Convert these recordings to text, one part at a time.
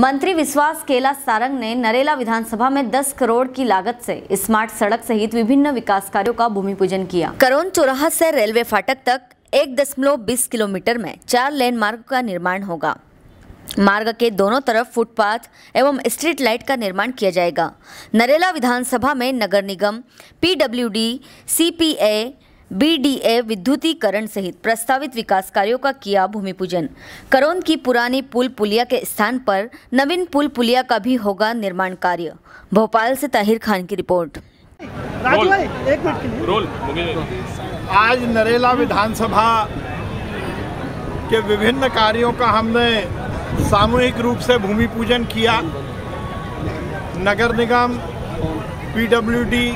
मंत्री विश्वास केला सारंग ने नरेला विधानसभा में 10 करोड़ की लागत से स्मार्ट सड़क सहित विभिन्न विकास कार्यों का भूमि पूजन किया। करोन चौराहा से रेलवे फाटक तक 1.20 किलोमीटर में 4 लेन मार्ग का निर्माण होगा। मार्ग के दोनों तरफ फुटपाथ एवं स्ट्रीट लाइट का निर्माण किया जाएगा। नरेला विधानसभा में नगर निगम, PWD, CPA, BDA विद्युतीकरण सहित प्रस्तावित विकास कार्यों का किया भूमि पूजन। करोन की पुरानी पुल पुलिया के स्थान पर नवीन पुल पुलिया का भी होगा निर्माण कार्य। भोपाल से ताहिर खान की रिपोर्ट। आज नरेला विधानसभा के विभिन्न कार्यों का हमने सामूहिक रूप से भूमि पूजन किया। नगर निगम, PWD,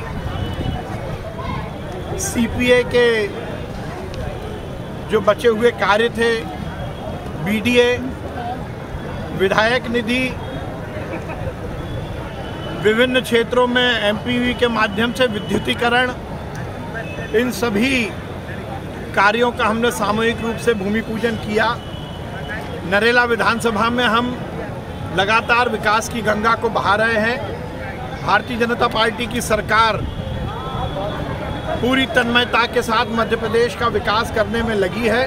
CPA के जो बचे हुए कार्य थे, BDA, विधायक निधि, विभिन्न क्षेत्रों में MPV के माध्यम से विद्युतीकरण, इन सभी कार्यों का हमने सामूहिक रूप से भूमि पूजन किया। नरेला विधानसभा में हम लगातार विकास की गंगा को बहा रहे हैं। भारतीय जनता पार्टी की सरकार पूरी तन्मयता के साथ मध्य प्रदेश का विकास करने में लगी है।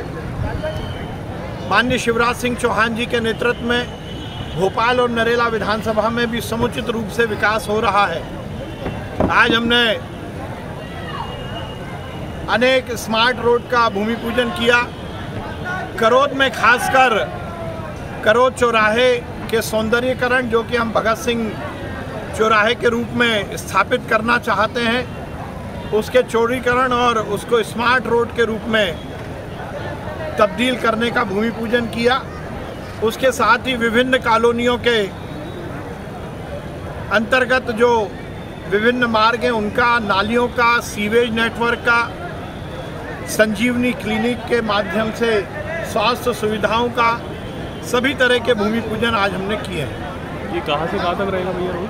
माननीय शिवराज सिंह चौहान जी के नेतृत्व में भोपाल और नरेला विधानसभा में भी समुचित रूप से विकास हो रहा है। आज हमने अनेक स्मार्ट रोड का भूमि पूजन किया। करोद में खासकर करोद चौराहे के सौंदर्यीकरण, जो कि हम भगत सिंह चौराहे के रूप में स्थापित करना चाहते हैं, उसके चौड़ीकरण और उसको स्मार्ट रोड के रूप में तब्दील करने का भूमि पूजन किया। उसके साथ ही विभिन्न कॉलोनियों के अंतर्गत जो विभिन्न मार्ग हैं, उनका, नालियों का, सीवेज नेटवर्क का, संजीवनी क्लिनिक के माध्यम से स्वास्थ्य सुविधाओं का, सभी तरह के भूमि पूजन आज हमने किए हैं। ये कहाँ से कहाँ तक रहेगा भैया रोड?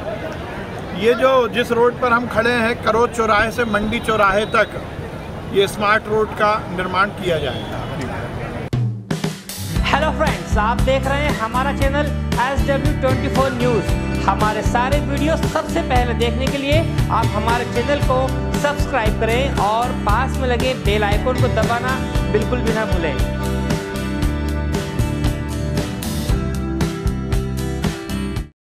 ये जो जिस रोड पर हम खड़े हैं, करोद चौराहे से मंडी चौराहे तक ये स्मार्ट रोड का निर्माण किया जाएगा। हेलो फ्रेंड्स, आप देख रहे हैं हमारा चैनल SW24 न्यूज। हमारे सारे वीडियो सबसे पहले देखने के लिए आप हमारे चैनल को सब्सक्राइब करें और पास में लगे बेल आइकन को दबाना बिल्कुल भी ना भूलें।